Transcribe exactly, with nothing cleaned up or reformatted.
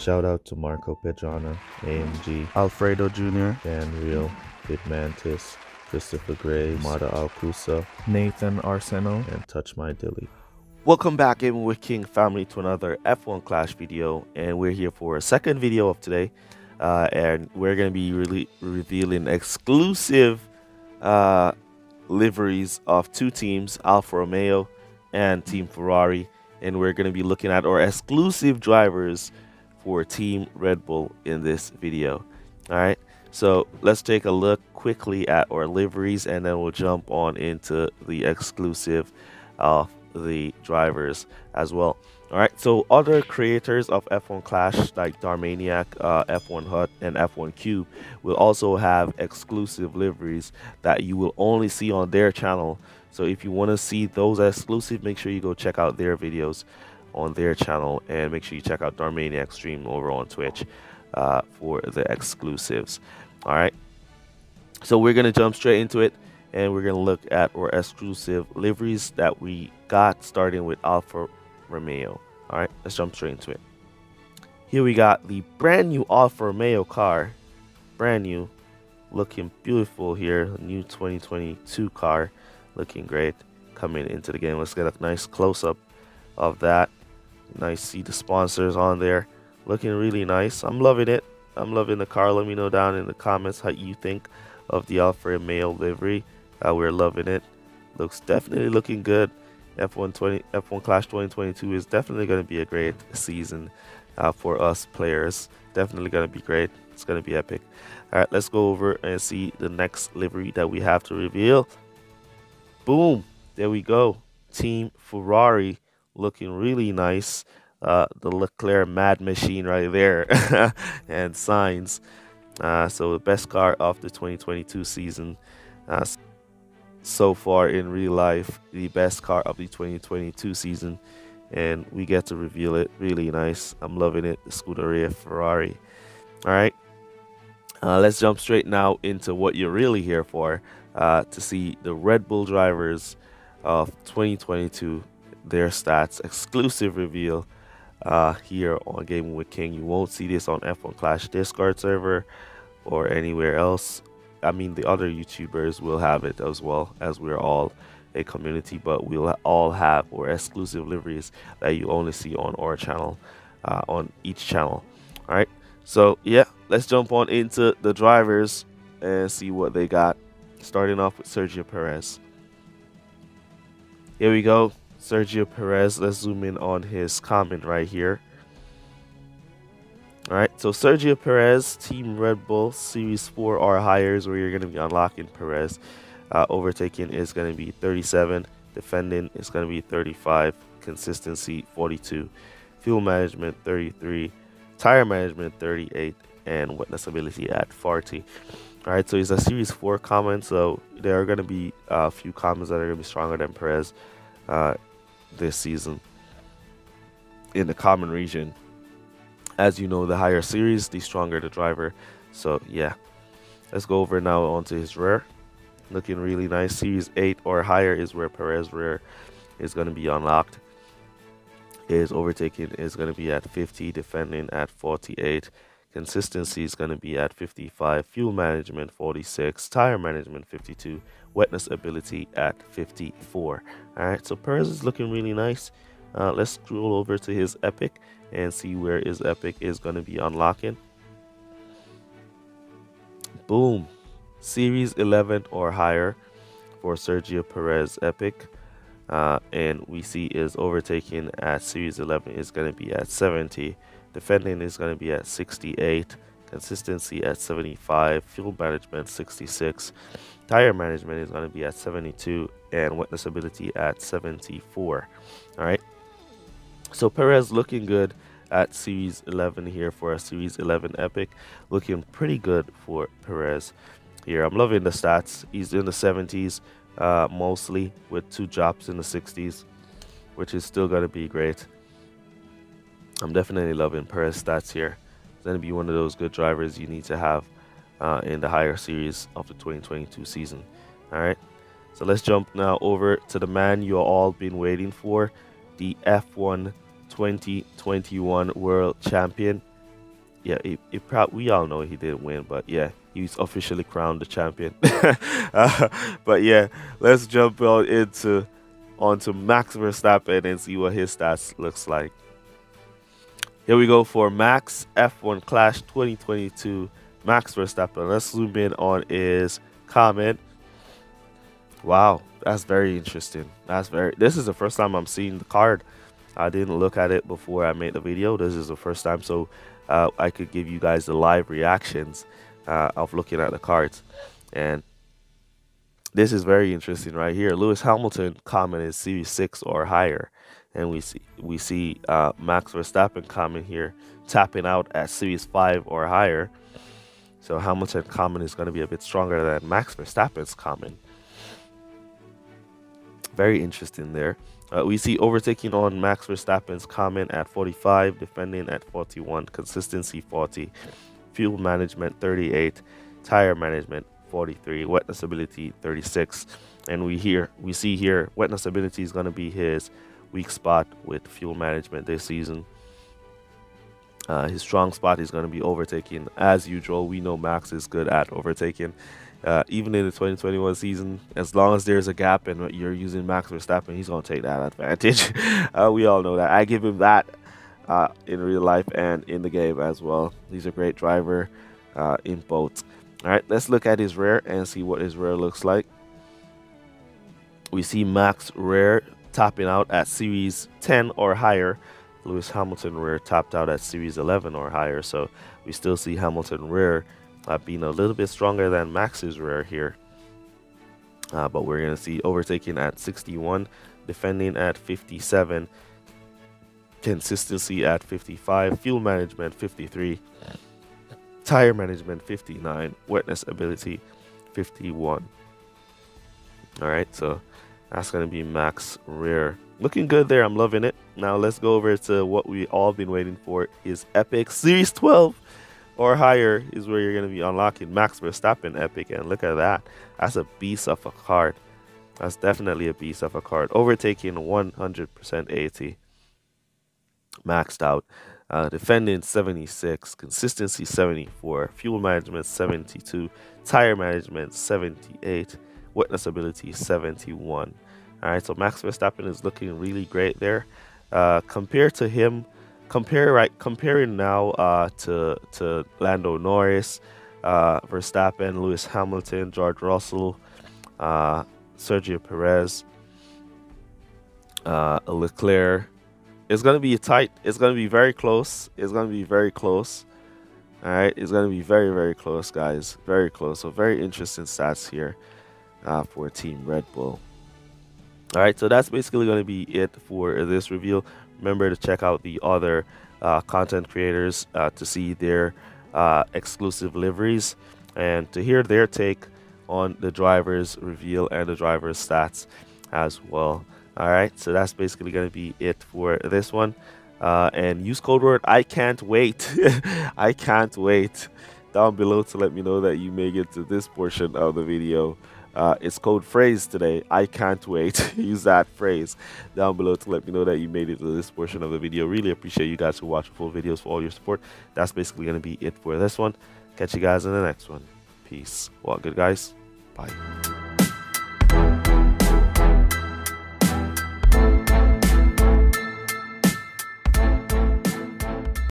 Shout out to Marco Pedrana, A M G, Alfredo Junior, Dan Real, Pitmantis, Christopher Gray, Mada Alcusa, Nathan Arsenal, and Touch My Dilly. Welcome back in with King Family to another F one Clash video, and we're here for a second video of today. Uh, and we're going to be really revealing exclusive uh, liveries of two teams, Alfa Romeo and Team Ferrari. And we're going to be looking at our exclusive drivers for Team Red Bull in this video. All right, so let's take a look quickly at our liveries, and then we'll jump on into the exclusive of the drivers as well. All right, so other creators of F one Clash like Darmaniac, uh, F one Hut, and F one Cube will also have exclusive liveries that you will only see on their channel. So if you want to see those exclusive, make sure you go check out their videos on their channel, and make sure you check out Darmaniac's stream over on Twitch uh, for the exclusives. All right, so we're going to jump straight into it, and we're going to look at our exclusive liveries that we got, starting with Alfa Romeo. All right, let's jump straight into it. Here we got the brand new Alfa Romeo car, brand new, looking beautiful here, new twenty twenty-two car, looking great coming into the game. Let's get a nice close-up of that. Nice, see the sponsors on there, looking really nice. I'm loving it. I'm loving the car. Let me know down in the comments how you think of the Alfa Romeo livery. Uh, we're loving it. Looks definitely looking good. F one twenty F one Clash twenty twenty-two is definitely going to be a great season uh, for us players. Definitely going to be great. It's going to be epic. All right, let's go over and see the next livery that we have to reveal. Boom, there we go. Team Ferrari, looking really nice. Uh, the Leclerc Mad Machine right there, and Sainz. Uh, so the best car of the twenty twenty-two season. Uh, so far in real life, the best car of the twenty twenty-two season, and we get to reveal it. Really nice. I'm loving it. The Scuderia Ferrari. All right, uh, let's jump straight now into what you're really here for, uh, to see the Red Bull drivers of twenty twenty-two, their stats, exclusive reveal uh, here on Gaming with King. You won't see this on F one Clash Discord server or anywhere else. I mean, the other YouTubers will have it as well, as we're all a community, but we'll all have our exclusive liveries that you only see on our channel, uh, on each channel. All right, so yeah, let's jump on into the drivers and see what they got. Starting off with Sergio Perez. Here we go, Sergio Perez. Let's zoom in on his comment right here. All right, so Sergio Perez, Team Red Bull, Series four or higher is where you're going to be unlocking Perez. Uh, overtaking is going to be thirty-seven. Defending is going to be thirty-five. Consistency, forty-two. Fuel management, thirty-three. Tire management, thirty-eight. And wetness ability at forty. All right, so it's a Series four comment, so there are going to be a few comments that are going to be stronger than Perez uh, this season in the common region. As you know, the higher series, the stronger the driver. So yeah, let's go over now onto his rear. Looking really nice. Series eight or higher is where Perez rear is going to be unlocked. His overtaking is going to be at fifty, defending at forty-eight, consistency is going to be at fifty-five, fuel management forty-six, tire management fifty-two, wetness ability at fifty-four. All right, so Perez is looking really nice. Uh, let's scroll over to his epic and see where his epic is going to be unlocking. Boom, Series eleven or higher for Sergio Perez epic, uh, and we see his overtaking at Series eleven is going to be at seventy, defending is going to be at sixty-eight, consistency at seventy-five, fuel management sixty-six, tire management is going to be at seventy-two, and wetness ability at seventy-four. All right, so Perez looking good at Series eleven here for a Series eleven epic. Looking pretty good for Perez here. I'm loving the stats. He's in the seventies uh, mostly, with two drops in the sixties, which is still going to be great. I'm definitely loving Perez stats here. It's going to be one of those good drivers you need to have uh, in the higher series of the twenty twenty-two season. All right, so let's jump now over to the man you've all been waiting for, the F one twenty twenty-one world champion yeah, he, he probably, we all know he did win, but yeah, he's officially crowned the champion. uh, but yeah, let's jump on into onto Max Verstappen and see what his stats looks like. Here we go for Max F one Clash twenty twenty-two Max Verstappen. Let's zoom in on his comment. Wow, that's very interesting. That's very. This is the first time I'm seeing the card. I didn't look at it before I made the video. This is the first time, so uh, I could give you guys the live reactions uh, of looking at the cards. And this is very interesting right here. Lewis Hamilton comment is C B six or higher, and we see we see uh, Max Verstappen comment here tapping out at C B five or higher. So Hamilton's comment is going to be a bit stronger than Max Verstappen's comment. Very interesting there. Uh, we see overtaking on Max Verstappen's comment at forty-five, defending at forty-one, consistency forty, fuel management thirty-eight, tire management forty-three, wetness ability thirty-six. And we here we see here wetness ability is going to be his weak spot with fuel management this season. Uh, his strong spot is going to be overtaking. As usual, we know Max is good at overtaking. Uh, even in the twenty twenty-one season, as long as there's a gap and you're using Max Verstappen, he's going to take that advantage. uh, we all know that. I give him that uh, in real life and in the game as well. He's a great driver uh, in both. All right, let's look at his rear and see what his rear looks like. We see Max rear topping out at series ten or higher. Lewis Hamilton rear topped out at series eleven or higher. So we still see Hamilton rear Uh, being a little bit stronger than Max's rear here, uh, but we're going to see overtaking at sixty-one, defending at fifty-seven, consistency at fifty-five, fuel management fifty-three, tire management fifty-nine, wetness ability fifty-one. All right, so that's going to be Max rear. Looking good there. I'm loving it. Now let's go over to what we all been waiting for, is epic series twelve or higher is where you're going to be unlocking Max Verstappen epic. And look at that, that's a beast of a card. That's definitely a beast of a card. Overtaking one hundred percent eighty, maxed out, uh, defending seventy-six, consistency seventy-four, fuel management seventy-two, tire management seventy-eight, witness ability seventy-one. All right, so Max Verstappen is looking really great there. Uh, compared to him, Compare right, comparing now uh, to to Lando Norris, uh, Verstappen, Lewis Hamilton, George Russell, uh, Sergio Perez, uh, Leclerc. It's gonna be tight. It's gonna be very close. It's gonna be very close. All right, it's gonna be very very close, guys. Very close. So very interesting stats here uh, for Team Red Bull. All right, so that's basically gonna be it for this review. Remember to check out the other uh, content creators uh, to see their uh, exclusive liveries and to hear their take on the driver's reveal and the driver's stats as well. All right, so that's basically going to be it for this one. Uh, and use code word I can't wait. I can't wait down below to let me know that you make it to this portion of the video. Uh, it's code phrase today. I can't wait. Use that phrase down below to let me know that you made it to this portion of the video. Really appreciate you guys who watch full videos for all your support. That's basically going to be it for this one. Catch you guys in the next one. Peace. Well, good guys. Bye.